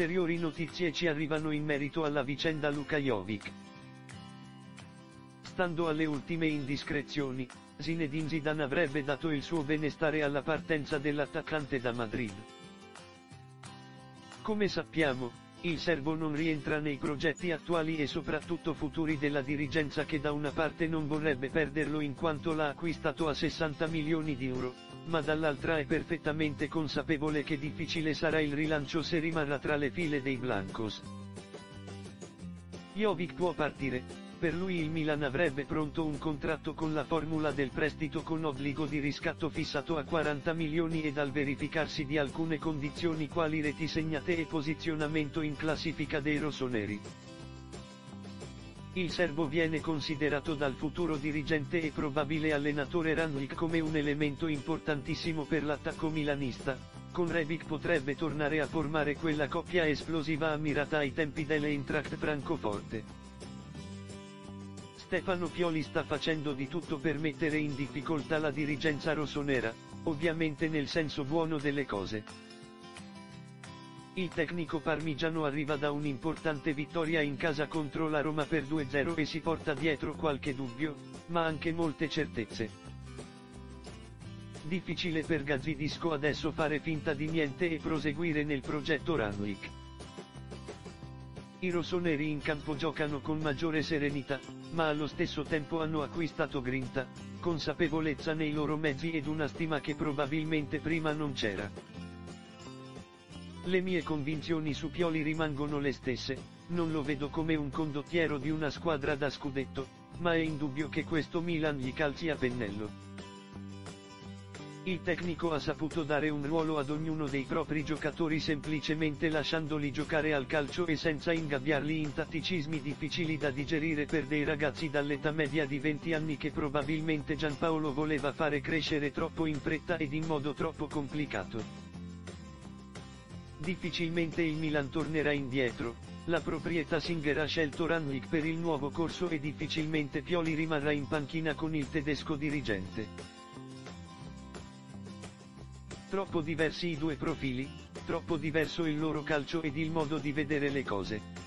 Ulteriori notizie ci arrivano in merito alla vicenda Luka Jovic. Stando alle ultime indiscrezioni, Zinedine Zidane avrebbe dato il suo benestare alla partenza dell'attaccante da Madrid. Come sappiamo, il serbo non rientra nei progetti attuali e soprattutto futuri della dirigenza, che da una parte non vorrebbe perderlo in quanto l'ha acquistato a 60 milioni di euro, ma dall'altra è perfettamente consapevole che difficile sarà il rilancio se rimarrà tra le file dei blancos. Jovic può partire. Per lui il Milan avrebbe pronto un contratto con la formula del prestito con obbligo di riscatto fissato a 40 milioni e al verificarsi di alcune condizioni quali reti segnate e posizionamento in classifica dei rossoneri. Il serbo viene considerato dal futuro dirigente e probabile allenatore Rangnick come un elemento importantissimo per l'attacco milanista. Con Rebic potrebbe tornare a formare quella coppia esplosiva ammirata ai tempi dell'Eintracht Francoforte. Stefano Pioli sta facendo di tutto per mettere in difficoltà la dirigenza rossonera, ovviamente nel senso buono delle cose. Il tecnico parmigiano arriva da un'importante vittoria in casa contro la Roma per 2-0 e si porta dietro qualche dubbio, ma anche molte certezze. Difficile per Gazzidisco adesso fare finta di niente e proseguire nel progetto Rangnick. I rossoneri in campo giocano con maggiore serenità, ma allo stesso tempo hanno acquistato grinta, consapevolezza nei loro mezzi ed una stima che probabilmente prima non c'era. Le mie convinzioni su Pioli rimangono le stesse, non lo vedo come un condottiero di una squadra da scudetto, ma è indubbio che questo Milan gli calzi a pennello. Il tecnico ha saputo dare un ruolo ad ognuno dei propri giocatori semplicemente lasciandoli giocare al calcio e senza ingabbiarli in tatticismi difficili da digerire per dei ragazzi dall'età media di 20 anni che probabilmente Giampaolo voleva fare crescere troppo in fretta ed in modo troppo complicato. Difficilmente il Milan tornerà indietro, la proprietà Singer ha scelto Rangnick per il nuovo corso e difficilmente Pioli rimarrà in panchina con il tedesco dirigente. Troppo diversi i due profili, troppo diverso il loro calcio ed il modo di vedere le cose.